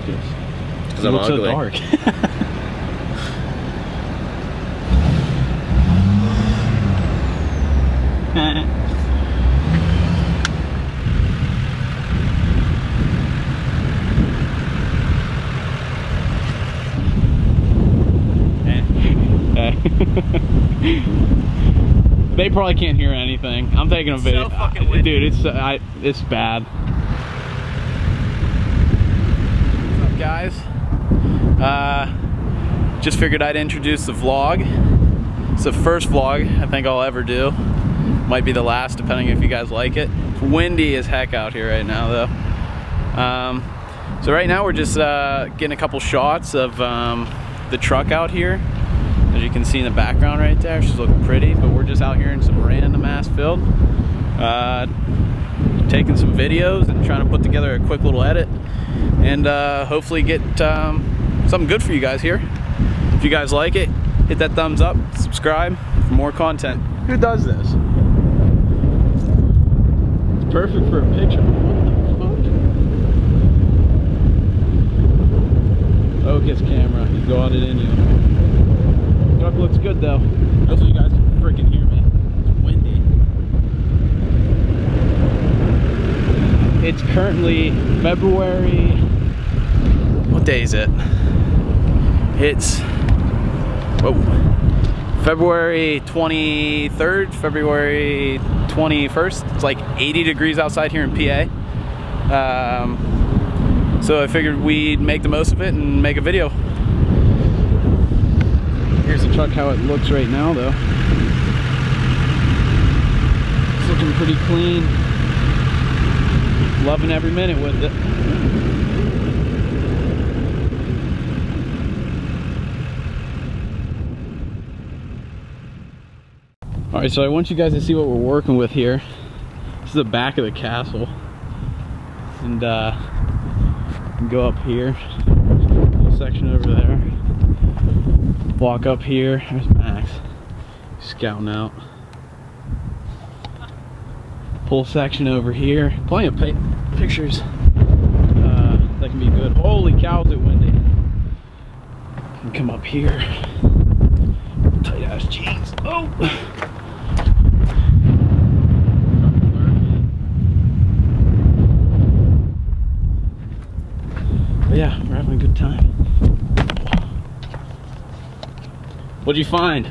focus. Because I'm ugly. It looks so dark. They probably can't hear anything. I'm taking a video. So fucking windy. Dude, it's bad. What's up, guys? Just figured I'd introduce the vlog. It's the first vlog I think I'll ever do. Might be the last, depending if you guys like it. It's windy as heck out here right now, though. So right now we're just getting a couple shots of the truck out here. As you can see in the background right there, she's looking pretty, but we're just out here in some random ass field. Taking some videos and trying to put together a quick little edit. And hopefully get something good for you guys here. If you guys like it, hit that thumbs up, subscribe for more content. Who does this? It's perfect for a picture. What the fuck? Focus camera, you got it in you. Truck looks good though. Hopefully you guys can freaking hear me. It's windy. It's currently February. What day is it? It's February 23rd, February 21st. It's like 80 degrees outside here in PA. So I figured we'd make the most of it and make a video. Here's the truck, how it looks right now, though. It's looking pretty clean. Loving every minute with it. All right, so I want you guys to see what we're working with here. This is the back of the castle. And go up here, little section over there. Walk up here. There's Max. Scouting out. Pull section over here. Plenty of pictures that can be good. Holy cow, is it windy. And come up here. Tight ass jeans. Oh! But yeah, we're having a good time. What'd you find?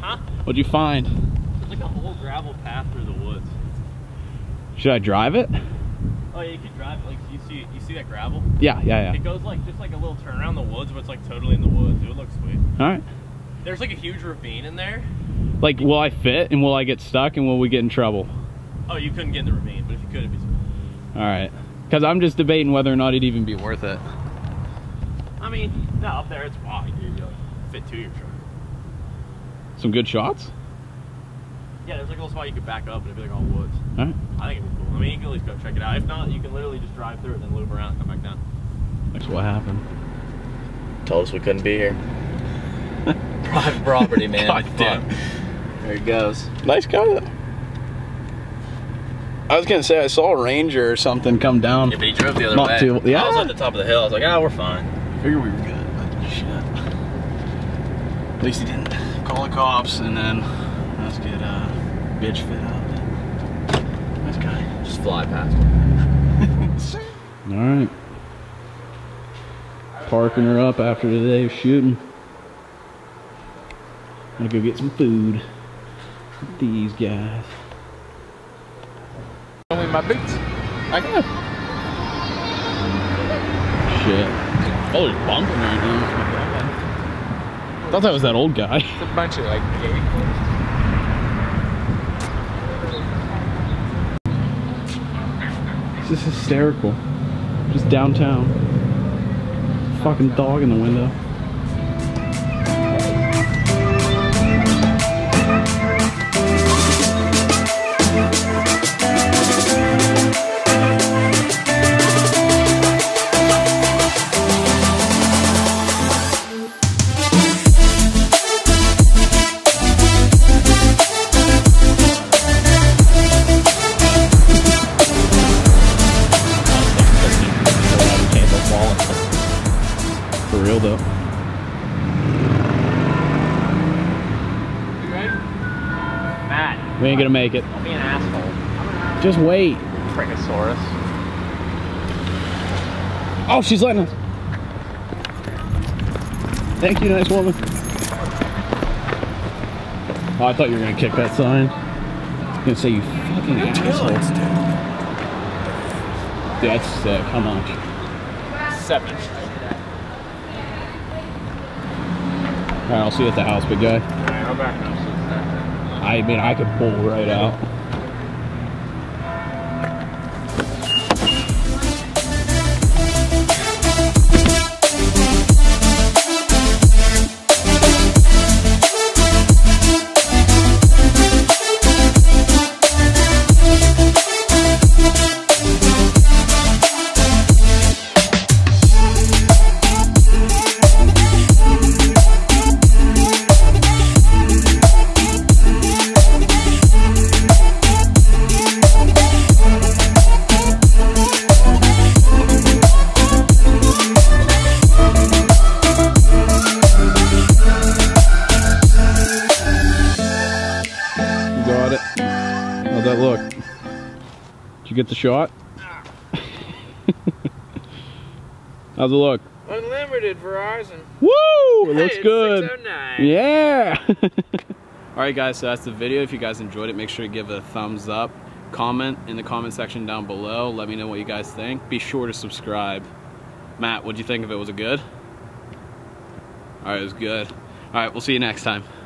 Huh? What'd you find? There's like a whole gravel path through the woods. Should I drive it? Oh yeah, you could drive it. Like you see that gravel? Yeah, yeah, yeah. It goes like just like a little turn around the woods, but it's like totally in the woods. It would look sweet. Alright. There's like a huge ravine in there. Like will I fit and will I get stuck and will we get in trouble? Oh, you couldn't get in the ravine, but if you could it'd be sweet. Alright. Cause I'm just debating whether or not it'd even be worth it. I mean, no, up there it's wide, dude. You like fit to your truck. Some good shots? Yeah, there's like a little spot you could back up and it'd be like all woods. Alright. I think it'd be cool. I mean, you can at least go check it out. If not, you can literally just drive through it and then loop around and come back down. That's what happened. Told us we couldn't be here. Private property, man. God damn. There it goes. Nice car though. I was gonna say, I saw a ranger or something come down. Yeah, but he drove the other way. Yeah. I was at the top of the hill. I was like, ah, we're fine. I figured we were good, but shit. At least he didn't. Call the cops and then let's get a bitch fit out. Nice guy. Just fly past him. Alright. Parking her up after the day of shooting. I'm gonna go get some food with these guys. Only my boots. I got shit. Oh, there's bumping right now. I thought that was that old guy. It's a bunch of like gay clothes. This is hysterical. Just downtown. Fucking dog in the window. Wallet. We ain't gonna make it. Don't be an asshole. Just wait. Brachiosaurus. Oh, she's letting us. Thank you, nice woman. Oh, I thought you were gonna kick that sign. I was gonna say, you fucking assholes, dude. Dude, that's sick. How much? 7. Alright, I'll see you at the house, big guy. Alright, I'll back now. I mean, I could pull right out. Get the shot. How's it look? Unlimited Verizon. Woo! It looks good. 609. Yeah. All right, guys. So that's the video. If you guys enjoyed it, make sure to give it a thumbs up. Comment in the comment section down below. Let me know what you guys think. Be sure to subscribe. Matt, what'd you think of it? Was it good? All right, it was good. All right, we'll see you next time.